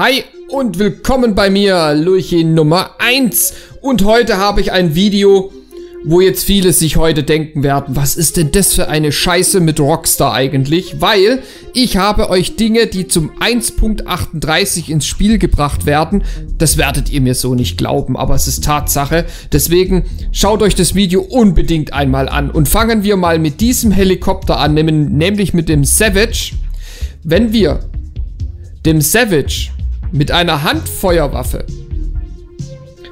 Hi und willkommen bei mir, LurchiNr.1, und heute habe ich ein Video, wo jetzt viele sich heute denken werden, was ist denn das für eine Scheiße mit Rockstar eigentlich? Weil ich habe euch Dinge, die zum 1.38 ins Spiel gebracht werden, das werdet ihr mir so nicht glauben, aber es ist Tatsache. Deswegen schaut euch das Video unbedingt einmal an. Und fangen wir mal mit diesem Helikopter an, nämlich mit dem Savage. Wenn wir dem Savage mit einer Handfeuerwaffe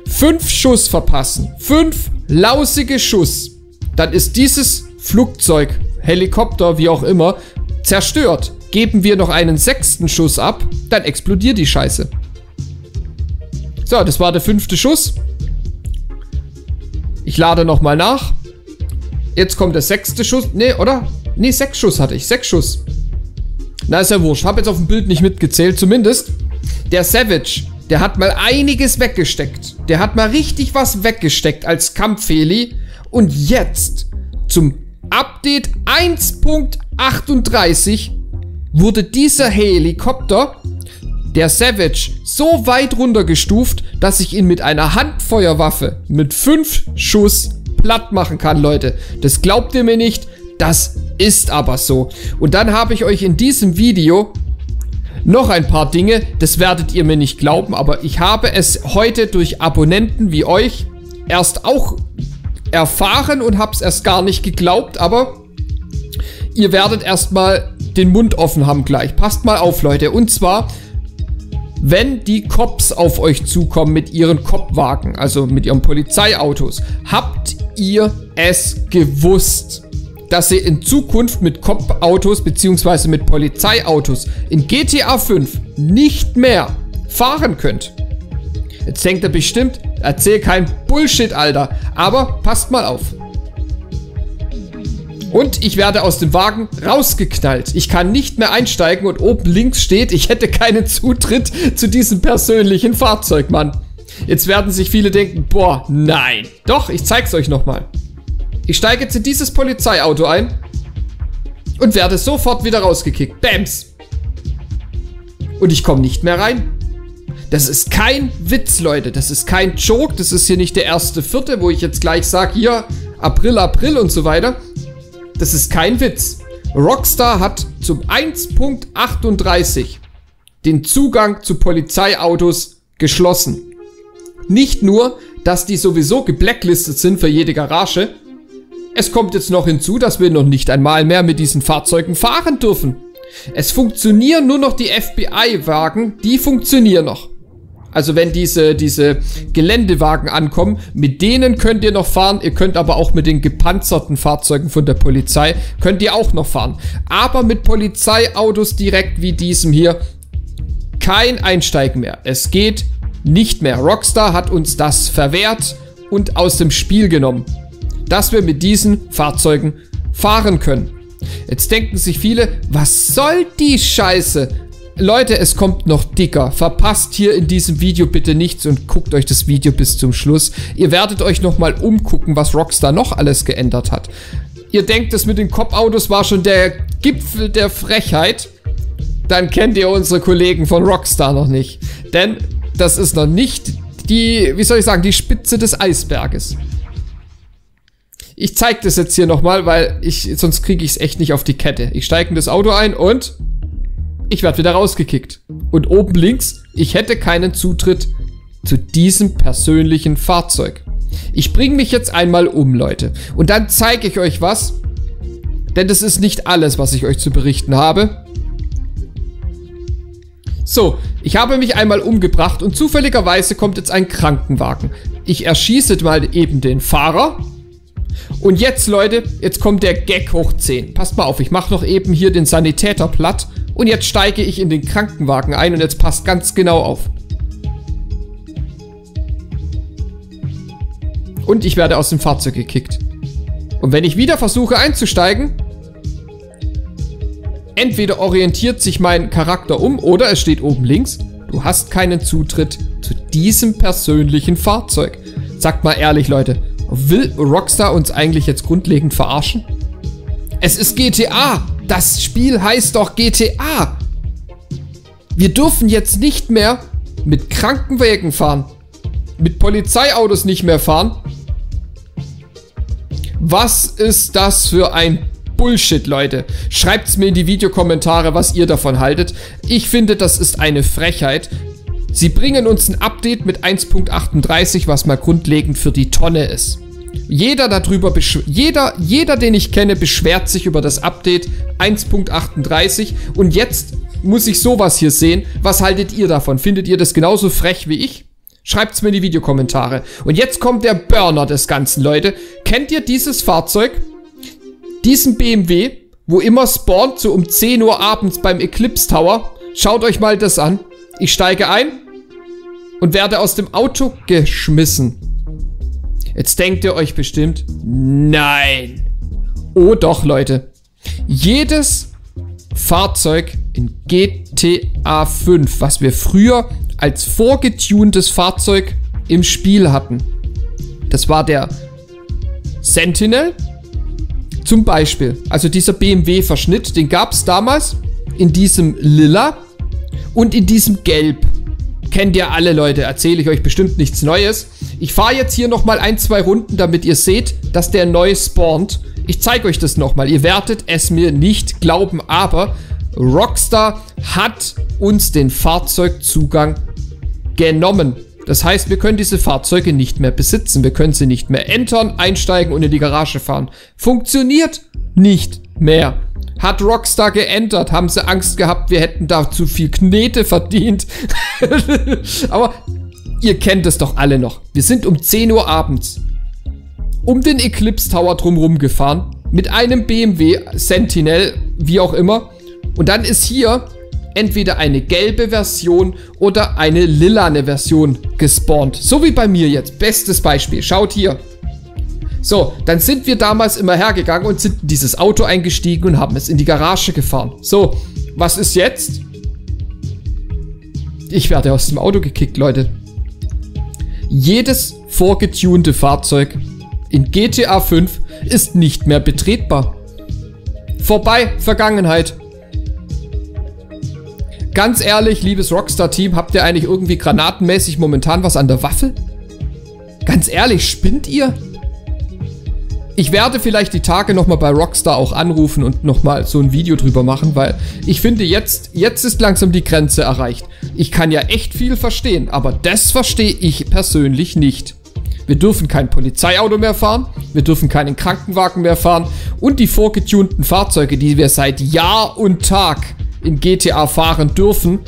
5 Schuss verpassen, 5 lausige Schuss, dann ist dieses Flugzeug, Helikopter, wie auch immer, zerstört. Geben wir noch einen 6. Schuss ab, dann explodiert die Scheiße. So, das war der 5. Schuss. Ich lade nochmal nach. Jetzt kommt der 6. Schuss. Ne, oder? Ne, 6 Schuss hatte ich. 6 Schuss. Na, ist ja wurscht. Hab jetzt auf dem Bild nicht mitgezählt, zumindest. Der Savage, der hat mal einiges weggesteckt. Der hat mal richtig was weggesteckt als Kampfheli. Und jetzt, zum Update 1.38, wurde dieser Helikopter, der Savage, so weit runtergestuft, dass ich ihn mit einer Handfeuerwaffe mit 5 Schuss platt machen kann, Leute. Das glaubt ihr mir nicht, das ist aber so. Und dann habe ich euch in diesem Video noch ein paar Dinge, das werdet ihr mir nicht glauben, aber ich habe es heute durch Abonnenten wie euch erst auch erfahren und habe es erst gar nicht geglaubt, aber ihr werdet erstmal den Mund offen haben gleich. Passt mal auf, Leute. Und zwar, wenn die Cops auf euch zukommen mit ihren Copwagen, also mit ihren Polizeiautos, habt ihr es gewusst, dass ihr in Zukunft mit Cop-Autos bzw. mit Polizeiautos in GTA 5 nicht mehr fahren könnt? Jetzt denkt er bestimmt, erzähl kein Bullshit, Alter. Aber passt mal auf. Und ich werde aus dem Wagen rausgeknallt. Ich kann nicht mehr einsteigen und oben links steht, ich hätte keinen Zutritt zu diesem persönlichen Fahrzeug, Mann. Jetzt werden sich viele denken, boah, nein. Doch, ich zeig's euch nochmal. Ich steige jetzt in dieses Polizeiauto ein und werde sofort wieder rausgekickt. Bams! Und ich komme nicht mehr rein. Das ist kein Witz, Leute. Das ist kein Joke. Das ist hier nicht der 1.4., wo ich jetzt gleich sage, hier, April, April und so weiter. Das ist kein Witz. Rockstar hat zum 1.38 den Zugang zu Polizeiautos geschlossen. Nicht nur, dass die sowieso geblacklistet sind für jede Garage. Es kommt jetzt noch hinzu, dass wir noch nicht einmal mehr mit diesen Fahrzeugen fahren dürfen. Es funktionieren nur noch die FBI-Wagen, die funktionieren noch. Also wenn diese Geländewagen ankommen, mit denen könnt ihr noch fahren. Ihr könnt aber auch mit den gepanzerten Fahrzeugen von der Polizei, könnt ihr auch noch fahren. Aber mit Polizeiautos direkt wie diesem hier, kein Einsteigen mehr. Es geht nicht mehr. Rockstar hat uns das verwehrt und aus dem Spiel genommen, dass wir mit diesen Fahrzeugen fahren können. Jetzt denken sich viele, was soll die Scheiße? Leute, es kommt noch dicker. Verpasst hier in diesem Video bitte nichts und guckt euch das Video bis zum Schluss. Ihr werdet euch nochmal umgucken, was Rockstar noch alles geändert hat. Ihr denkt, das mit den Cop-Autos war schon der Gipfel der Frechheit? Dann kennt ihr unsere Kollegen von Rockstar noch nicht. Denn das ist noch nicht die, wie soll ich sagen, die Spitze des Eisberges. Ich zeige das jetzt hier nochmal, weil sonst kriege ich es echt nicht auf die Kette. Ich steige in das Auto ein und ich werde wieder rausgekickt. Und oben links, ich hätte keinen Zutritt zu diesem persönlichen Fahrzeug. Ich bringe mich jetzt einmal um, Leute. Und dann zeige ich euch was. Denn das ist nicht alles, was ich euch zu berichten habe. So, ich habe mich einmal umgebracht und zufälligerweise kommt jetzt ein Krankenwagen. Ich erschieße mal eben den Fahrer. Und jetzt, Leute, jetzt kommt der Gag hoch 10. Passt mal auf, ich mache noch eben hier den Sanitäter platt. Und jetzt steige ich in den Krankenwagen ein und jetzt passt ganz genau auf. Und ich werde aus dem Fahrzeug gekickt. Und wenn ich wieder versuche einzusteigen, entweder orientiert sich mein Charakter um oder es steht oben links, du hast keinen Zutritt zu diesem persönlichen Fahrzeug. Sagt mal ehrlich, Leute. Will Rockstar uns eigentlich jetzt grundlegend verarschen? Es ist GTA! Das Spiel heißt doch GTA! Wir dürfen jetzt nicht mehr mit Krankenwägen fahren. Mit Polizeiautos nicht mehr fahren. Was ist das für ein Bullshit, Leute? Schreibt's mir in die Videokommentare, was ihr davon haltet. Ich finde, das ist eine Frechheit. Sie bringen uns ein Update mit 1.38, was mal grundlegend für die Tonne ist. Jeder, den ich kenne, beschwert sich über das Update 1.38 und jetzt muss ich sowas hier sehen. Was haltet ihr davon? Findet ihr das genauso frech wie ich? Schreibt's mir in die Videokommentare. Und jetzt kommt der Burner des Ganzen, Leute. Kennt ihr dieses Fahrzeug? Diesen BMW, wo immer spawnt, so um 10 Uhr abends beim Eclipse Tower. Schaut euch mal das an. Ich steige ein und werde aus dem Auto geschmissen. Jetzt denkt ihr euch bestimmt, nein. Oh doch, Leute. Jedes Fahrzeug in GTA 5, was wir früher als vorgetuntes Fahrzeug im Spiel hatten. Das war der Sentinel zum Beispiel. Also dieser BMW-Verschnitt, den gab es damals in diesem Lila und in diesem Gelb. Kennt ihr alle, Leute. Erzähle ich euch bestimmt nichts Neues. Ich fahre jetzt hier nochmal ein, zwei Runden, damit ihr seht, dass der neu spawnt. Ich zeige euch das nochmal. Ihr werdet es mir nicht glauben, aber Rockstar hat uns den Fahrzeugzugang genommen. Das heißt, wir können diese Fahrzeuge nicht mehr besitzen. Wir können sie nicht mehr entern, einsteigen und in die Garage fahren. Funktioniert nicht mehr. Hat Rockstar geändert? Haben sie Angst gehabt, wir hätten da zu viel Knete verdient? Aber ihr kennt es doch alle noch. Wir sind um 10 Uhr abends um den Eclipse Tower drumherum gefahren. Mit einem BMW, Sentinel, wie auch immer. Und dann ist hier entweder eine gelbe Version oder eine lilane Version gespawnt. So wie bei mir jetzt. Bestes Beispiel. Schaut hier. So, dann sind wir damals immer hergegangen und sind in dieses Auto eingestiegen und haben es in die Garage gefahren. So, was ist jetzt? Ich werde aus dem Auto gekickt, Leute. Jedes vorgetunte Fahrzeug in GTA 5 ist nicht mehr betretbar. Vorbei, Vergangenheit. Ganz ehrlich, liebes Rockstar-Team, habt ihr eigentlich irgendwie granatenmäßig momentan was an der Waffe? Ganz ehrlich, spinnt ihr? Ich werde vielleicht die Tage nochmal bei Rockstar auch anrufen und nochmal so ein Video drüber machen, weil ich finde, jetzt ist langsam die Grenze erreicht. Ich kann ja echt viel verstehen, aber das verstehe ich persönlich nicht. Wir dürfen kein Polizeiauto mehr fahren, wir dürfen keinen Krankenwagen mehr fahren und die vorgetunten Fahrzeuge, die wir seit Jahr und Tag in GTA fahren dürfen,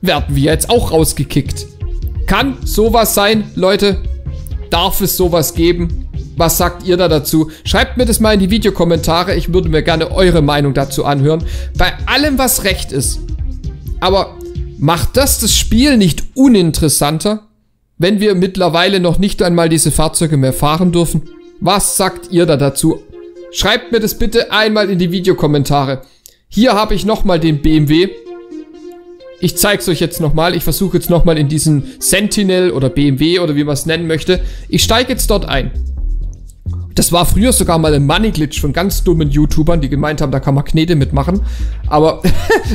werden wir jetzt auch rausgekickt. Kann sowas sein, Leute? Darf es sowas geben? Was sagt ihr da dazu? Schreibt mir das mal in die Videokommentare. Ich würde mir gerne eure Meinung dazu anhören. Bei allem, was recht ist. Aber macht das Spiel nicht uninteressanter, wenn wir mittlerweile noch nicht einmal diese Fahrzeuge mehr fahren dürfen? Was sagt ihr da dazu? Schreibt mir das bitte einmal in die Videokommentare. Hier habe ich nochmal den BMW. Ich zeige es euch jetzt nochmal. Ich versuche jetzt nochmal in diesen Sentinel oder BMW oder wie man es nennen möchte. Ich steige jetzt dort ein. Das war früher sogar mal ein Money-Glitch von ganz dummen YouTubern, die gemeint haben, da kann man Knete mitmachen. Aber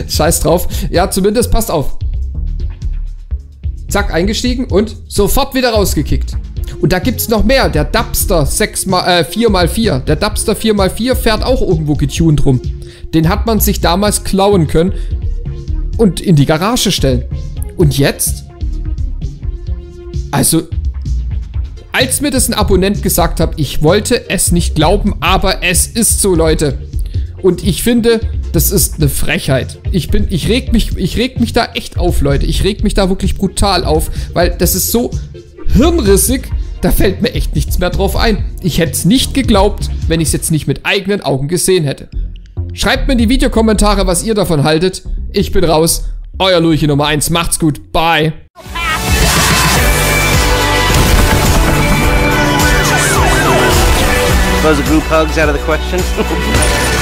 scheiß drauf. Ja, zumindest passt auf. Zack, eingestiegen und sofort wieder rausgekickt. Und da gibt es noch mehr. Der Dabster 4x4. Der Dabster 4x4 fährt auch irgendwo getuned rum. Den hat man sich damals klauen können und in die Garage stellen. Und jetzt? Also, als mir das ein Abonnent gesagt hat, ich wollte es nicht glauben, aber es ist so, Leute. Und ich finde, das ist eine Frechheit. Ich reg mich da echt auf, Leute. Ich reg mich da wirklich brutal auf, weil das ist so hirnrissig, da fällt mir echt nichts mehr drauf ein. Ich hätte es nicht geglaubt, wenn ich es jetzt nicht mit eigenen Augen gesehen hätte. Schreibt mir in die Videokommentare, was ihr davon haltet. Ich bin raus. Euer LurchiNr.1. Macht's gut. Bye. Suppose a group hug's out of the question?